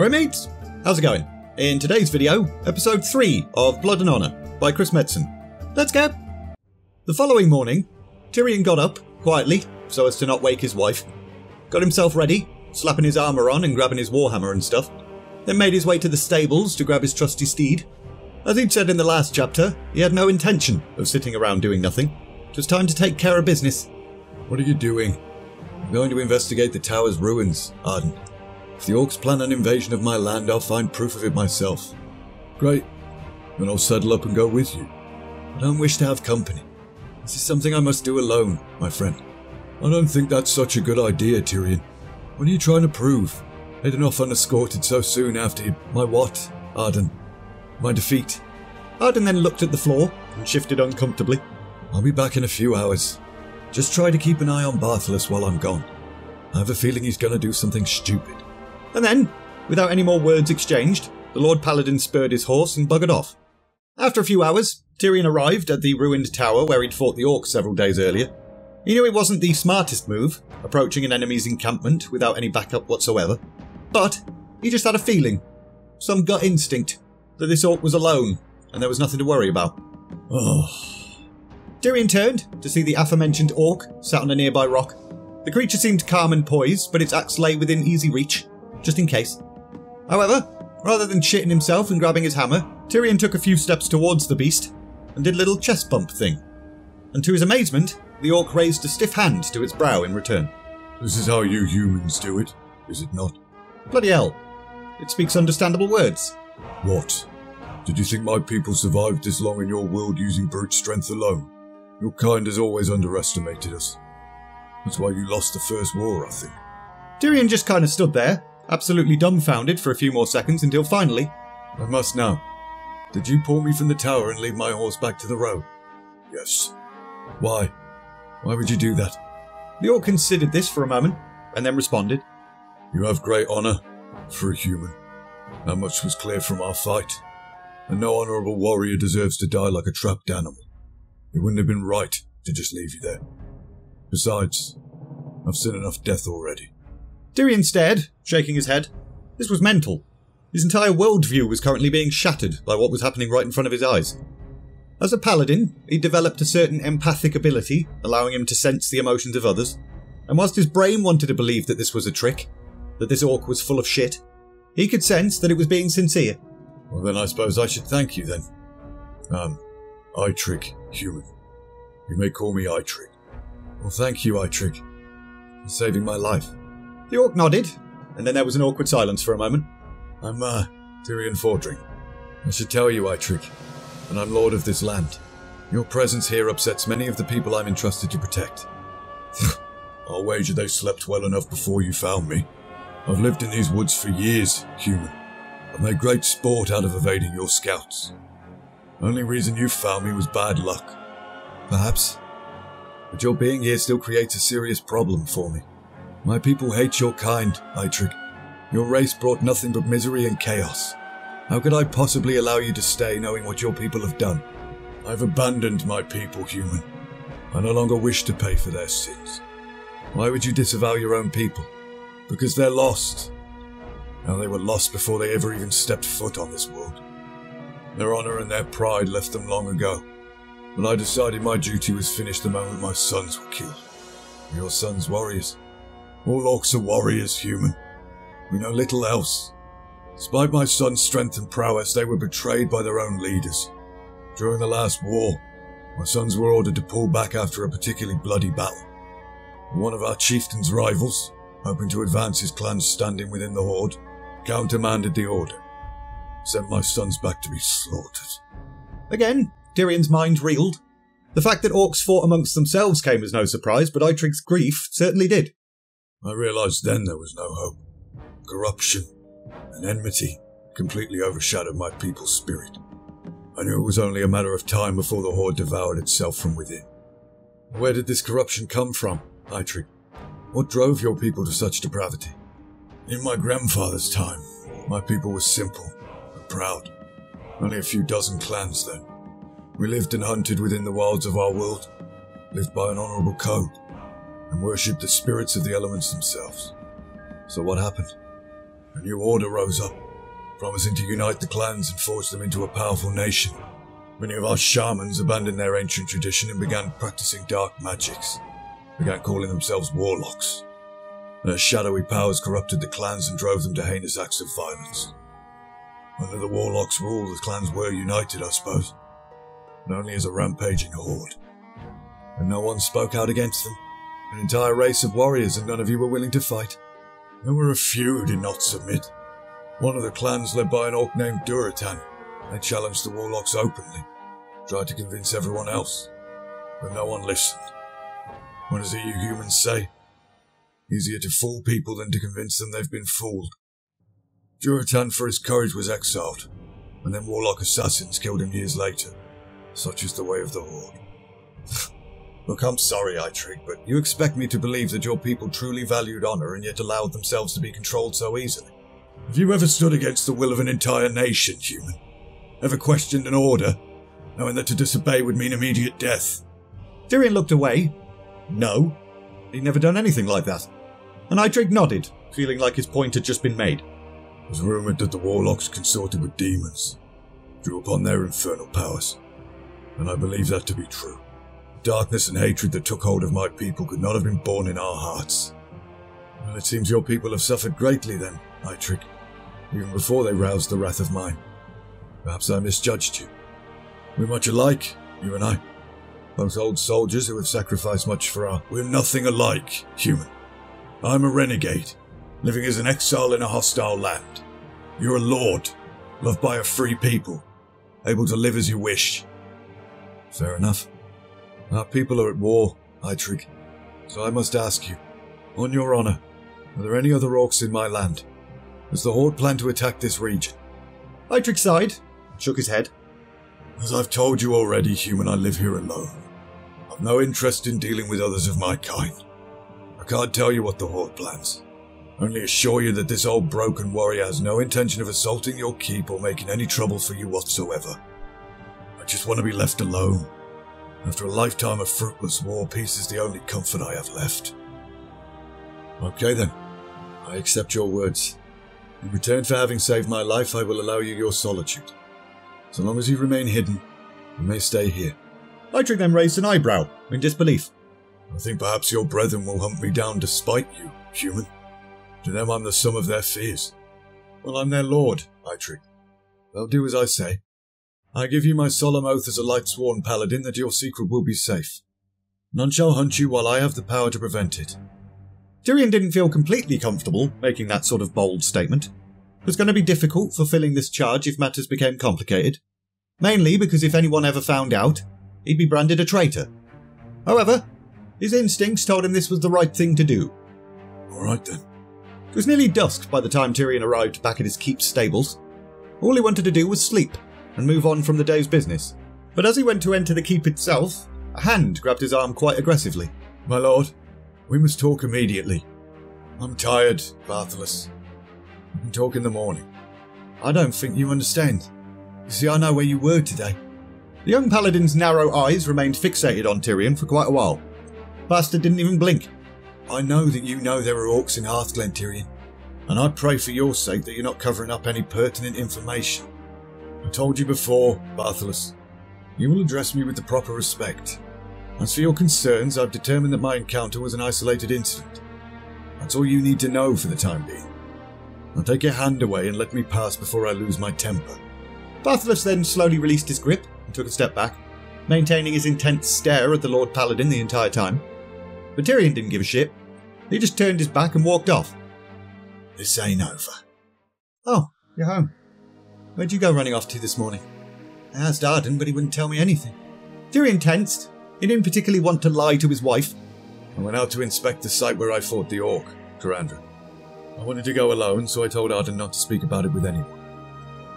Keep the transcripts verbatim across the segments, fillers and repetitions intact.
Alright mates, how's it going? In today's video, episode three of Blood and Honor by Chris Metzen. Let's go! The following morning, Tirion got up, quietly, so as to not wake his wife, got himself ready, slapping his armour on and grabbing his warhammer and stuff, then made his way to the stables to grab his trusty steed. As he'd said in the last chapter, he had no intention of sitting around doing nothing. It was time to take care of business. What are you doing? I'm going to investigate the tower's ruins, Arden. If the orcs plan an invasion of my land, I'll find proof of it myself. Great. Then I'll saddle up and go with you. I don't wish to have company. This is something I must do alone, my friend. I don't think that's such a good idea, Tirion. What are you trying to prove? Heading off unescorted so soon after my what, Arden? My defeat. Arden then looked at the floor and shifted uncomfortably. I'll be back in a few hours. Just try to keep an eye on Barthilas while I'm gone. I have a feeling he's going to do something stupid. And then, without any more words exchanged, the Lord Paladin spurred his horse and buggered off. After a few hours, Tirion arrived at the ruined tower where he'd fought the orcs several days earlier. He knew it wasn't the smartest move, approaching an enemy's encampment without any backup whatsoever, but he just had a feeling, some gut instinct, that this orc was alone and there was nothing to worry about. Oh. Tirion turned to see the aforementioned orc sat on a nearby rock. The creature seemed calm and poised, but its axe lay within easy reach, just in case. However, rather than shitting himself and grabbing his hammer, Tirion took a few steps towards the beast and did a little chest bump thing. And to his amazement, the orc raised a stiff hand to its brow in return. This is how you humans do it, is it not? Bloody hell. It speaks understandable words. What? Did you think my people survived this long in your world using brute strength alone? Your kind has always underestimated us. That's why you lost the first war, I think. Tirion just kind of stood there, absolutely dumbfounded for a few more seconds until finally... I must now. Did you pull me from the tower and lead my horse back to the road? Yes. Why? Why would you do that? The orc considered this for a moment, and then responded. You have great honour for a human. That much was clear from our fight. And no honourable warrior deserves to die like a trapped animal. It wouldn't have been right to just leave you there. Besides, I've seen enough death already. Tirion stared, shaking his head. This was mental. His entire worldview was currently being shattered by what was happening right in front of his eyes. As a paladin, he developed a certain empathic ability, allowing him to sense the emotions of others. And whilst his brain wanted to believe that this was a trick, that this orc was full of shit, he could sense that it was being sincere. Well then I suppose I should thank you then. Um, Eitrigg, human. You may call me Eitrigg. Well thank you, Eitrigg, for saving my life. The orc nodded, and then there was an awkward silence for a moment. I'm, uh, Tirion Fordring. I should tell you, Eitrigg, that I'm lord of this land. Your presence here upsets many of the people I'm entrusted to protect. I'll wager they slept well enough before you found me. I've lived in these woods for years, human. I've made great sport out of evading your scouts. The only reason you found me was bad luck. Perhaps. But your being here still creates a serious problem for me. My people hate your kind, Eitrigg. Your race brought nothing but misery and chaos. How could I possibly allow you to stay knowing what your people have done? I've abandoned my people, human. I no longer wish to pay for their sins. Why would you disavow your own people? Because they're lost. Now they were lost before they ever even stepped foot on this world. Their honor and their pride left them long ago. But I decided my duty was finished the moment my sons were killed. Your sons, warriors. All orcs are warriors, human. We know little else. Despite my son's strength and prowess, they were betrayed by their own leaders. During the last war, my sons were ordered to pull back after a particularly bloody battle. One of our chieftain's rivals, hoping to advance his clan's standing within the horde, countermanded the order. Sent my sons back to be slaughtered. Again, Tyrion's mind reeled. The fact that orcs fought amongst themselves came as no surprise, but Eitrigg's grief certainly did. I realised then there was no hope. Corruption and enmity completely overshadowed my people's spirit. I knew it was only a matter of time before the horde devoured itself from within. Where did this corruption come from, Eitrigg? What drove your people to such depravity? In my grandfather's time, my people were simple and proud. Only a few dozen clans then. We lived and hunted within the wilds of our world, lived by an honourable code, and worshipped the spirits of the elements themselves. So what happened? A new order rose up, promising to unite the clans and forge them into a powerful nation. Many of our shamans abandoned their ancient tradition and began practicing dark magics. They began calling themselves warlocks. Their shadowy powers corrupted the clans and drove them to heinous acts of violence. Under the warlocks' rule, the clans were united, I suppose, but only as a rampaging horde. And no one spoke out against them. An entire race of warriors, and none of you were willing to fight. There were a few who did not submit. One of the clans, led by an orc named Durotan, they challenged the warlocks openly, tried to convince everyone else, but no one listened. What does it you humans say? Easier to fool people than to convince them they've been fooled. Durotan, for his courage, was exiled, and then warlock assassins killed him years later. Such is the way of the Horde. Look, I'm sorry, Eitrigg, but you expect me to believe that your people truly valued honor and yet allowed themselves to be controlled so easily. Have you ever stood against the will of an entire nation, human? Ever questioned an order, knowing that to disobey would mean immediate death? Tirion looked away. No, he'd never done anything like that. And Eitrigg nodded, feeling like his point had just been made. It was rumoured that the warlocks consorted with demons, drew upon their infernal powers, and I believe that to be true. Darkness and hatred that took hold of my people could not have been born in our hearts. Well, it seems your people have suffered greatly then, Eitrigg, even before they roused the wrath of mine. Perhaps I misjudged you. We're much alike, you and I. Both old soldiers who have sacrificed much for our... We're nothing alike, human. I'm a renegade, living as an exile in a hostile land. You're a lord, loved by a free people, able to live as you wish. Fair enough. Our people are at war, Eitrigg, so I must ask you, on your honour, are there any other orcs in my land? Does the Horde plan to attack this region? Eitrigg sighed, shook his head. As I've told you already, human, I live here alone. I've no interest in dealing with others of my kind. I can't tell you what the Horde plans, only assure you that this old broken warrior has no intention of assaulting your keep or making any trouble for you whatsoever. I just want to be left alone. After a lifetime of fruitless war, peace is the only comfort I have left. Okay then, I accept your words. In return for having saved my life, I will allow you your solitude. So long as you remain hidden, you may stay here. Eitrigg then raised an eyebrow, in disbelief. I think perhaps your brethren will hunt me down despite you, human. To them I'm the sum of their fears. Well, I'm their lord, Eitrigg. They'll do as I say. I give you my solemn oath as a light-sworn paladin that your secret will be safe. None shall hunt you while I have the power to prevent it. Tirion didn't feel completely comfortable making that sort of bold statement. It was going to be difficult fulfilling this charge if matters became complicated, mainly because if anyone ever found out, he'd be branded a traitor. However, his instincts told him this was the right thing to do. All right then. It was nearly dusk by the time Tirion arrived back at his keep stables. All he wanted to do was sleep and move on from the day's business. But as he went to enter the keep itself, a hand grabbed his arm quite aggressively. My lord, we must talk immediately. I'm tired, Barthilas. We can talk in the morning. I don't think you understand. You see, I know where you were today. The young paladin's narrow eyes remained fixated on Tirion for quite a while. Bastard didn't even blink. I know that you know there are orcs in Hearthglen, Tirion, and I pray for your sake that you're not covering up any pertinent information. I told you before, Barthilas, you will address me with the proper respect. As for your concerns, I've determined that my encounter was an isolated incident. That's all you need to know for the time being. Now take your hand away and let me pass before I lose my temper. Barthilas then slowly released his grip and took a step back, maintaining his intense stare at the Lord Paladin the entire time. But Tirion didn't give a shit. He just turned his back and walked off. This ain't over. Oh, you're home. Where'd you go running off to this morning? I asked Arden, but he wouldn't tell me anything. Tirion tensed. He didn't particularly want to lie to his wife. I went out to inspect the site where I fought the orc, Karandra. I wanted to go alone, so I told Arden not to speak about it with anyone.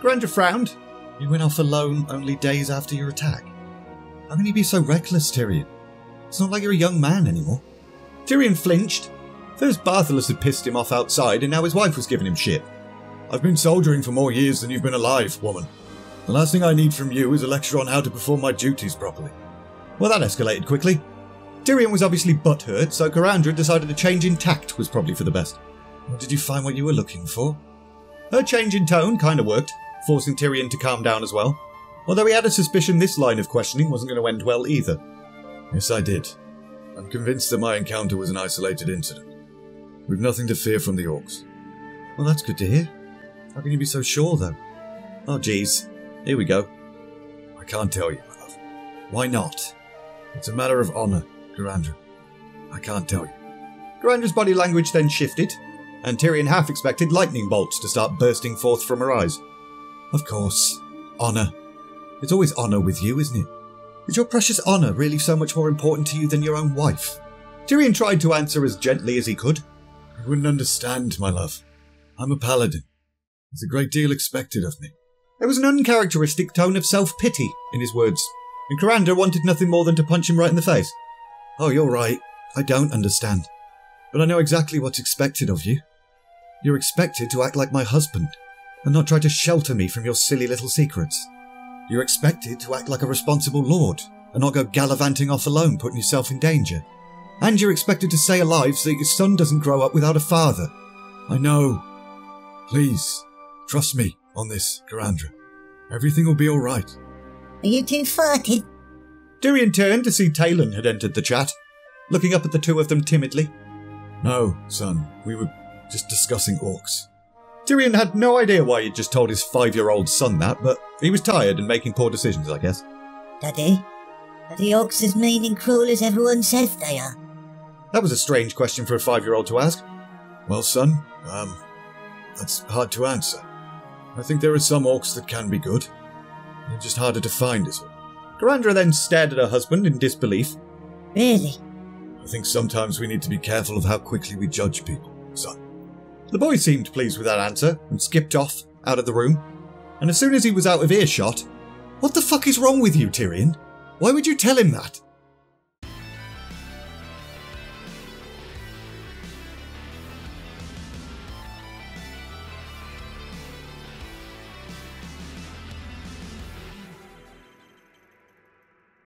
Karandra frowned. You went off alone only days after your attack. How can you be so reckless, Tirion? It's not like you're a young man anymore. Tirion flinched. First Barthilas had pissed him off outside, and now his wife was giving him shit. I've been soldiering for more years than you've been alive, woman. The last thing I need from you is a lecture on how to perform my duties properly. Well, that escalated quickly. Tirion was obviously butthurt, so Karandra decided a change in tact was probably for the best. Well, did you find what you were looking for? Her change in tone kind of worked, forcing Tirion to calm down as well, although he had a suspicion this line of questioning wasn't going to end well either. Yes, I did. I'm convinced that my encounter was an isolated incident. We've nothing to fear from the orcs. Well, that's good to hear. How can you be so sure, though? Oh, jeez. Here we go. I can't tell you, my love. Why not? It's a matter of honour, Karandra. I can't tell you. Karandra's body language then shifted, and Tirion half expected lightning bolts to start bursting forth from her eyes. Of course. Honour. It's always honour with you, isn't it? Is your precious honour really so much more important to you than your own wife? Tirion tried to answer as gently as he could. You wouldn't understand, my love. I'm a paladin. There's a great deal expected of me. There was an uncharacteristic tone of self-pity in his words, and Karandra wanted nothing more than to punch him right in the face. Oh, you're right. I don't understand. But I know exactly what's expected of you. You're expected to act like my husband, and not try to shelter me from your silly little secrets. You're expected to act like a responsible lord, and not go gallivanting off alone, putting yourself in danger. And you're expected to stay alive so that your son doesn't grow up without a father. I know. Please, trust me on this, Karandra. Everything will be all right. Are you too farted? Tirion turned to see Taelan had entered the chat, looking up at the two of them timidly. No, son, we were just discussing orcs. Tirion had no idea why he'd just told his five-year-old son that, but he was tired and making poor decisions, I guess. Daddy, are the orcs as mean and cruel as everyone says they are? That was a strange question for a five-year-old to ask. Well, son, um, that's hard to answer. I think there are some orcs that can be good. They're just harder to find, is all. Karandra then stared at her husband in disbelief. Really? I think sometimes we need to be careful of how quickly we judge people, son. The boy seemed pleased with that answer and skipped off, out of the room. And as soon as he was out of earshot, What the fuck is wrong with you, Tirion? Why would you tell him that?